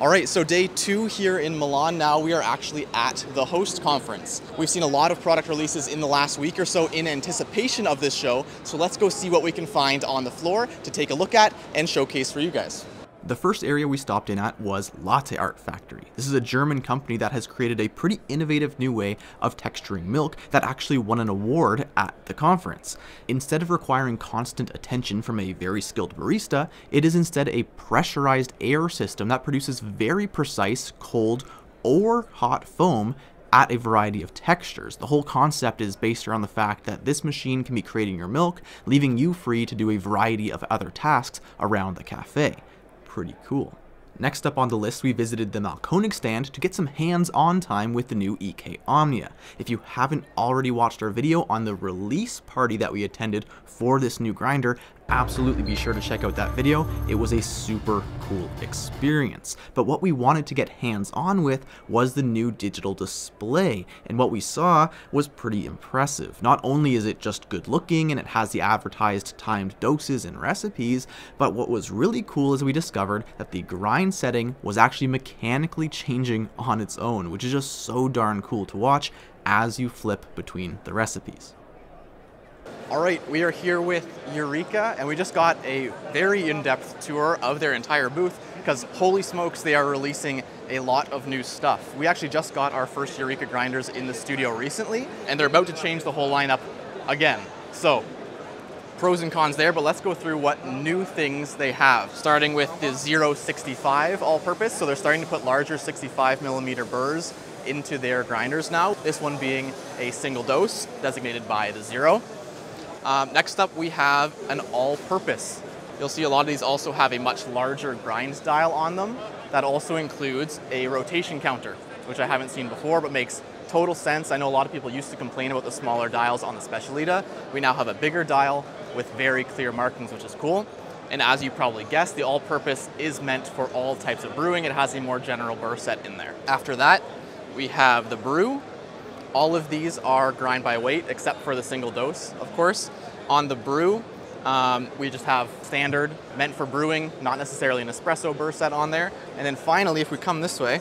All right, so day 2 here in Milan now. We are actually at the HOST conference. We've seen a lot of product releases in the last week or so in anticipation of this show, so let's go see what we can find on the floor to take a look at and showcase for you guys. The first area we stopped in at was Latte Art Factory. This is a German company that has created a pretty innovative new way of texturing milk that actually won an award at the conference. Instead of requiring constant attention from a very skilled barista, it is instead a pressurized air system that produces very precise cold or hot foam at a variety of textures. The whole concept is based around the fact that this machine can be creating your milk, leaving you free to do a variety of other tasks around the cafe. Pretty cool. Next up on the list, we visited the Mahlkonig stand to get some hands-on time with the new EK Omnia. If you haven't already watched our video on the release party that we attended for this new grinder, absolutely be sure to check out that video. It was a super cool experience. But what we wanted to get hands-on with was the new digital display, and what we saw was pretty impressive. Not only is it just good looking and it has the advertised timed doses and recipes, but what was really cool is we discovered that the grind setting was actually mechanically changing on its own, which is just so darn cool to watch as you flip between the recipes. All right, we are here with Eureka, and we just got a very in-depth tour of their entire booth because holy smokes, they are releasing a lot of new stuff. We actually just got our first Eureka grinders in the studio recently, and they're about to change the whole lineup again. So pros and cons there, but let's go through what new things they have, starting with the 065 all-purpose. So they're starting to put larger 65 millimeter burrs into their grinders now, this one being a single dose designated by the 0. Next up, we have an all-purpose. You'll see a lot of these also have a much larger grind dial on them. That also includes a rotation counter, which I haven't seen before, but makes total sense. I know a lot of people used to complain about the smaller dials on the Specialita. We now have a bigger dial with very clear markings, which is cool. And as you probably guessed, the all-purpose is meant for all types of brewing. It has a more general burr set in there. After that, we have the brew. All of these are grind by weight, except for the single dose, of course. On the brew, we just have standard, meant for brewing, not necessarily an espresso burr set on there. And then finally, if we come this way,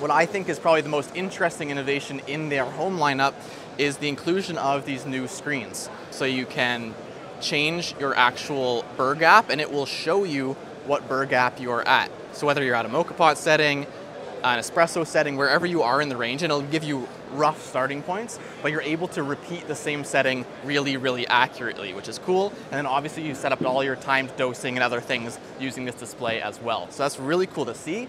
what I think is probably the most interesting innovation in their home lineup is the inclusion of these new screens. So you can change your actual burr gap and it will show you what burr gap you're at. So whether you're at a mocha pot setting, an espresso setting, wherever you are in the range, and it'll give you rough starting points, but you're able to repeat the same setting really, really accurately, which is cool. And then obviously you set up all your timed dosing and other things using this display as well. So that's really cool to see.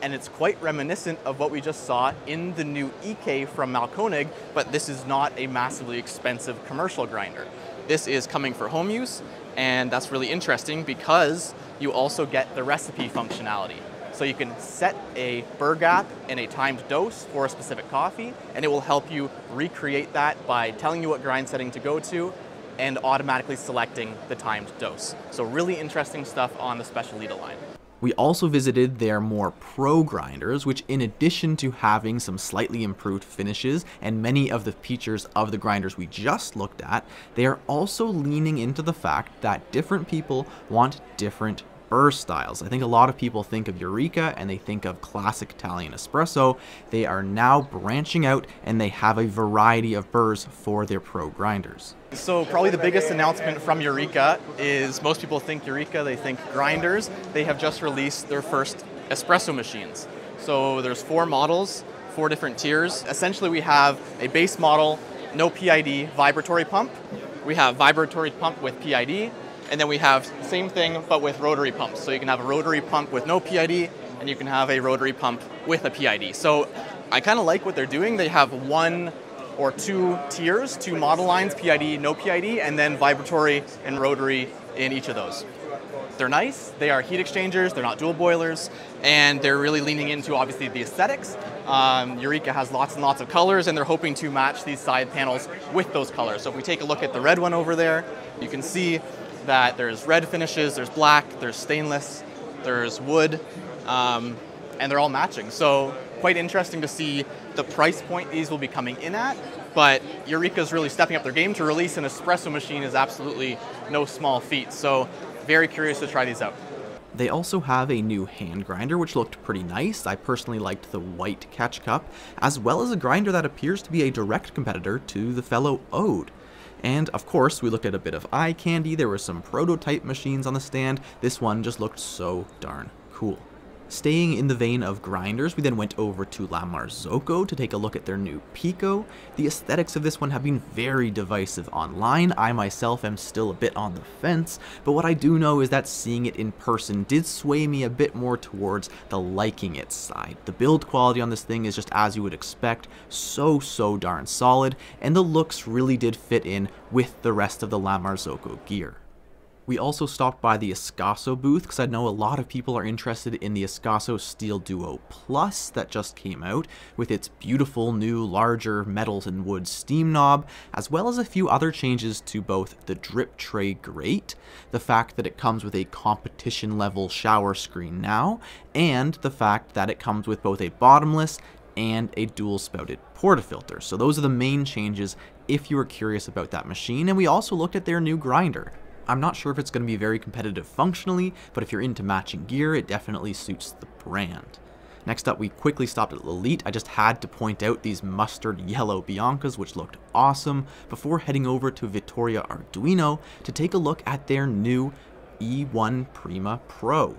And it's quite reminiscent of what we just saw in the new EK from Mahlkonig, but this is not a massively expensive commercial grinder. This is coming for home use, and that's really interesting because you also get the recipe functionality. So you can set a burr gap and a timed dose for a specific coffee, and it will help you recreate that by telling you what grind setting to go to and automatically selecting the timed dose. So really interesting stuff on the Specialita line. We also visited their more pro grinders, which in addition to having some slightly improved finishes and many of the features of the grinders we just looked at, they are also leaning into the fact that different people want different burr styles. I think a lot of people think of Eureka and they think of classic Italian espresso. They are now branching out and they have a variety of burrs for their pro grinders. So probably the biggest announcement from Eureka is most people think Eureka, they think grinders. They have just released their first espresso machines. So there's 4 models, 4 different tiers. Essentially we have a base model, no PID, vibratory pump. We have vibratory pump with PID. And then we have the same thing, but with rotary pumps. So you can have a rotary pump with no PID, and you can have a rotary pump with a PID. So I kind of like what they're doing. They have 1 or 2 tiers, 2 model lines, PID, no PID, and then vibratory and rotary in each of those. They're nice, they are heat exchangers, they're not dual boilers, and they're really leaning into obviously the aesthetics. Eureka has lots and lots of colors, and they're hoping to match these side panels with those colors. So if we take a look at the red one over there, you can see that there's red finishes, there's black, there's stainless, there's wood, and they're all matching. So quite interesting to see the price point these will be coming in at, but Eureka's really stepping up their game. To release an espresso machine is absolutely no small feat. So very curious to try these out. They also have a new hand grinder, which looked pretty nice. I personally liked the white catch cup, as well as a grinder that appears to be a direct competitor to the Fellow Ode. And of course, we looked at a bit of eye candy. There were some prototype machines on the stand. This one just looked so darn cool. Staying in the vein of grinders, we then went over to La Marzocco to take a look at their new Pico. The aesthetics of this one have been very divisive online. I myself am still a bit on the fence, but what I do know is that seeing it in person did sway me a bit more towards the liking it side. The build quality on this thing is just as you would expect, so darn solid, and the looks really did fit in with the rest of the La Marzocco gear. We also stopped by the Ascaso booth because I know a lot of people are interested in the Ascaso Steel Duo Plus that just came out with its beautiful new larger metals and wood steam knob, as well as a few other changes to both the drip tray grate, the fact that it comes with a competition level shower screen now, and the fact that it comes with both a bottomless and a dual spouted portafilter. So those are the main changes if you were curious about that machine. And we also looked at their new grinder. I'm not sure if it's going to be very competitive functionally, but if you're into matching gear, it definitely suits the brand. Next up, we quickly stopped at Lelit. I just had to point out these mustard yellow Biancas, which looked awesome, before heading over to Vittoria Arduino to take a look at their new E1 Prima Pro.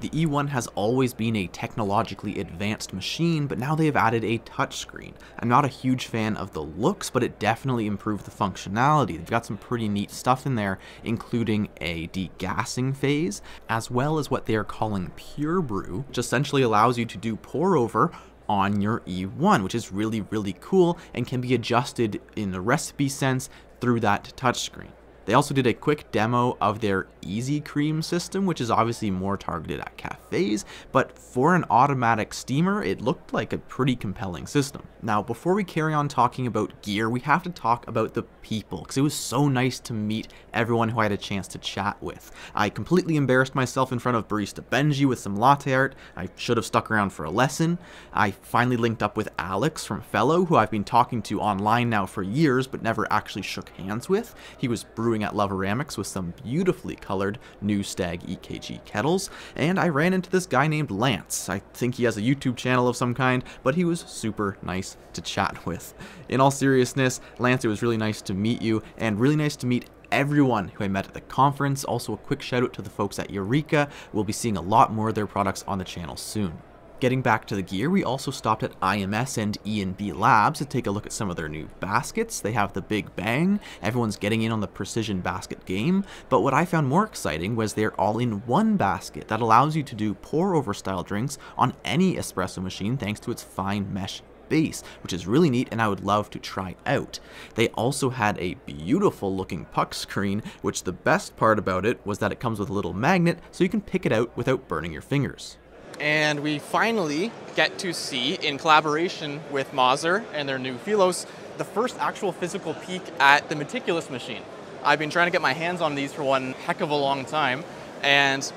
The E1 has always been a technologically advanced machine, but now they have added a touchscreen. I'm not a huge fan of the looks, but it definitely improved the functionality. They've got some pretty neat stuff in there, including a degassing phase, as well as what they are calling Pure Brew, which essentially allows you to do pour over on your E1, which is really cool and can be adjusted in the recipe sense through that touchscreen. They also did a quick demo of their Easy Cream system, which is obviously more targeted at cafes, but for an automatic steamer, it looked like a pretty compelling system. Now, before we carry on talking about gear, we have to talk about the people, because it was so nice to meet everyone who I had a chance to chat with. I completely embarrassed myself in front of Barista Benji with some latte art. I should have stuck around for a lesson. I finally linked up with Alex from Fellow, who I've been talking to online now for years, but never actually shook hands with. He was brewing at Loveramics with some beautifully colored New Stag EKG kettles, and I ran into this guy named Lance. I think he has a YouTube channel of some kind, but he was super nice to chat with. In all seriousness, Lance, it was really nice to meet you, and really nice to meet everyone who I met at the conference. Also a quick shout out to the folks at Eureka. We'll be seeing a lot more of their products on the channel soon. Getting back to the gear, we also stopped at IMS and EB Labs to take a look at some of their new baskets. They have the Big Bang, everyone's getting in on the precision basket game, but what I found more exciting was their all-in-one basket that allows you to do pour-over style drinks on any espresso machine thanks to its fine mesh base, which is really neat and I would love to try out. They also had a beautiful looking puck screen, which the best part about it was that it comes with a little magnet so you can pick it out without burning your fingers. And we finally get to see, in collaboration with Mazzer and their new Philos, the first actual physical peek at the meticulous machine. I've been trying to get my hands on these for one heck of a long time, and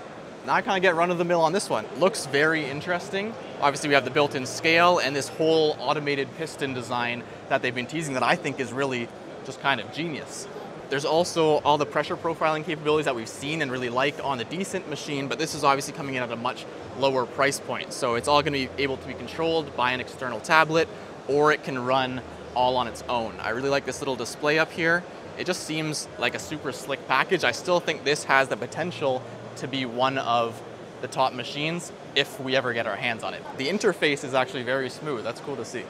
now I kind of get run-of-the-mill on this one. Looks very interesting. Obviously, we have the built-in scale and this whole automated piston design that they've been teasing that I think is really just kind of genius. There's also all the pressure profiling capabilities that we've seen and really like on the Decent machine, but this is obviously coming in at a much lower price point. So it's all going to be able to be controlled by an external tablet, or it can run all on its own. I really like this little display up here. It just seems like a super slick package. I still think this has the potential to be one of the top machines if we ever get our hands on it. The interface is actually very smooth. That's cool to see.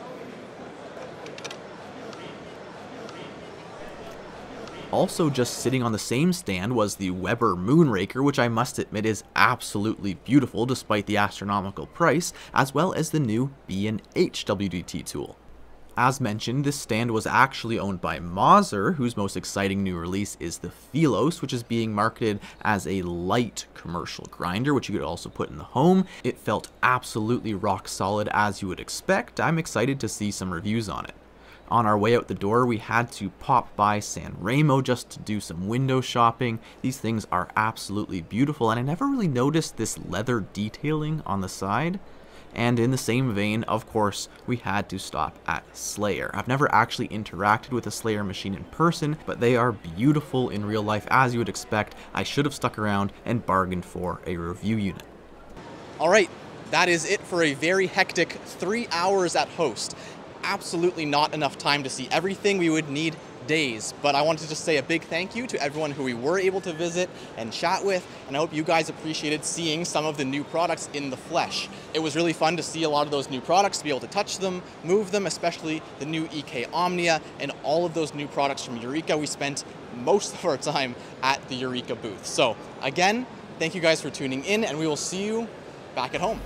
Also just sitting on the same stand was the Weber Moonraker, which I must admit is absolutely beautiful despite the astronomical price, as well as the new B&H WDT tool. As mentioned, this stand was actually owned by Mazzer, whose most exciting new release is the Philos, which is being marketed as a light commercial grinder, which you could also put in the home. It felt absolutely rock solid as you would expect. I'm excited to see some reviews on it. On our way out the door, we had to pop by San Remo just to do some window shopping. These things are absolutely beautiful, and I never really noticed this leather detailing on the side. And in the same vein, of course, we had to stop at Slayer. I've never actually interacted with a Slayer machine in person, but they are beautiful in real life, as you would expect. I should have stuck around and bargained for a review unit. All right, that is it for a very hectic 3 hours at HOST. Absolutely not enough time to see everything. We would need days, but I wanted to just say a big thank you to everyone who we were able to visit and chat with, and I hope you guys appreciated seeing some of the new products in the flesh. It was really fun to see a lot of those new products, to be able to touch them, move them, especially the new EK Omnia and all of those new products from Eureka. We spent most of our time at the Eureka booth. So again, thank you guys for tuning in, and we will see you back at home.